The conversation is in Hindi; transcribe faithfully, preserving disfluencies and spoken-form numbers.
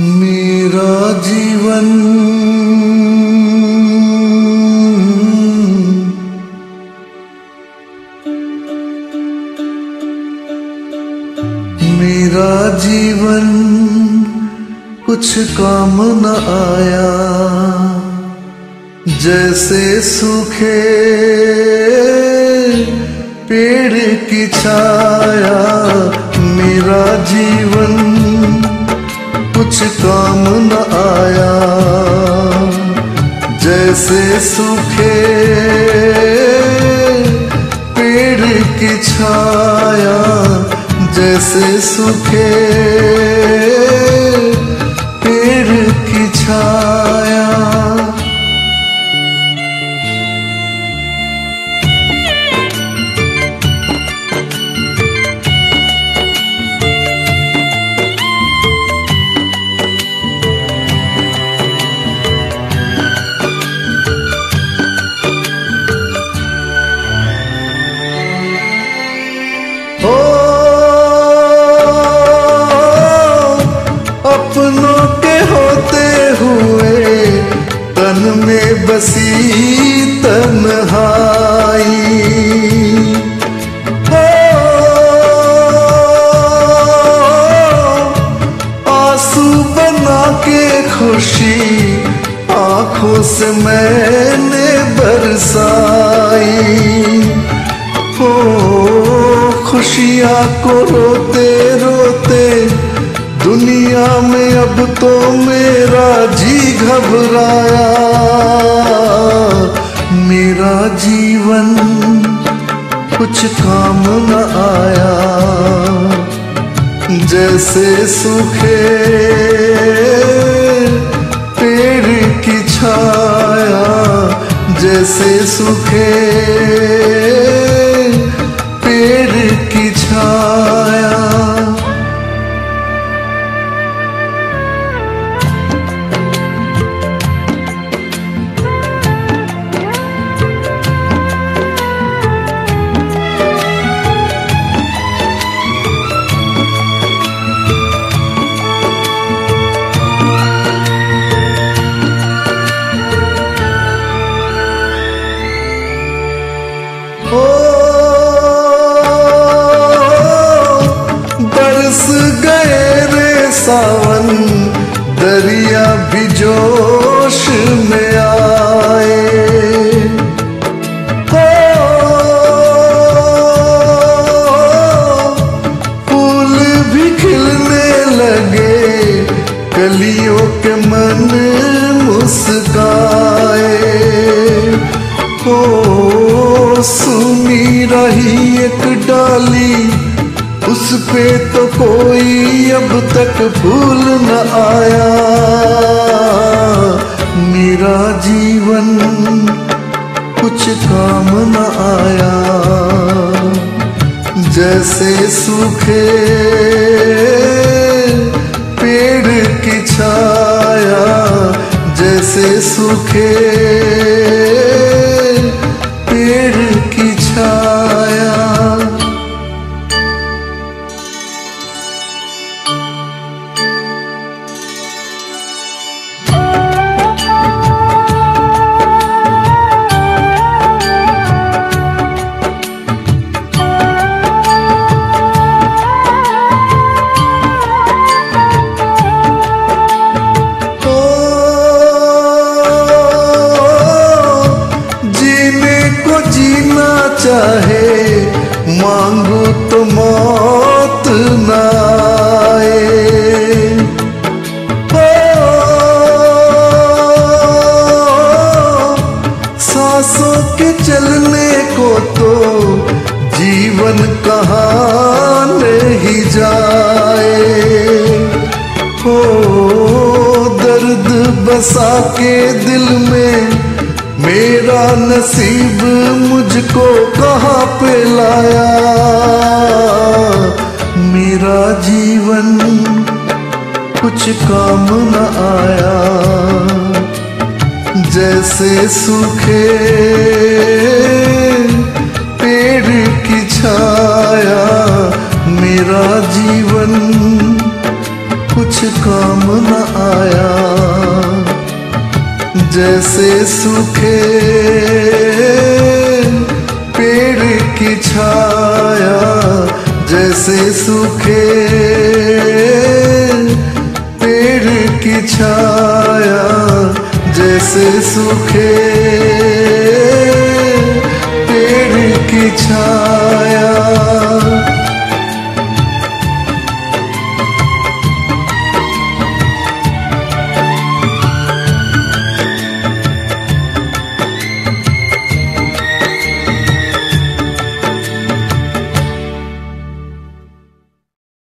मेरा जीवन मेरा जीवन कुछ काम न आया, जैसे सूखे पेड़ की छाया। मेरा जीवन कुछ काम न आया, जैसे सूखे पेड़ की छाया, जैसे सूखे पेड़ की छाया। बसी तन्हाई हो, आंसू बना के खुशी आंखों से मैंने बरसाई। हो खुशियाँ को रोते रोते दुनिया में अब तो मेरा जी घबराया। मेरा जीवन कुछ काम न आया, जैसे सूखे पेड़ की छाया, जैसे सूखे पेड़ की छाया। बरस गए रे सावन दरिया भी जोश में आए, फूल भी खिलने लगे, कलियों के मन मुस्काए। ओ सुनी रही एक डाली, उस पे तो कोई अब तक फूल न आया। मेरा जीवन कुछ काम न आया, जैसे सूखे पेड़ की छाया, जैसे सूखे पेड़ की छाया। चाहे मांगू तो मौत ना आए, सांसों के चलने को तो जीवन कहाँ नहीं जाए। हो दर्द बसा के दिल में मेरा नसीब मुझको कहाँ पे लाया। मेरा जीवन कुछ काम न आया, जैसे सूखे पेड़ की छाया। मेरा जीवन कुछ कुछ काम न आया, जैसे सूखे पेड़ की छाया, जैसे सूखे पेड़ की छाया, जैसे सूखे पेड़ की छाया।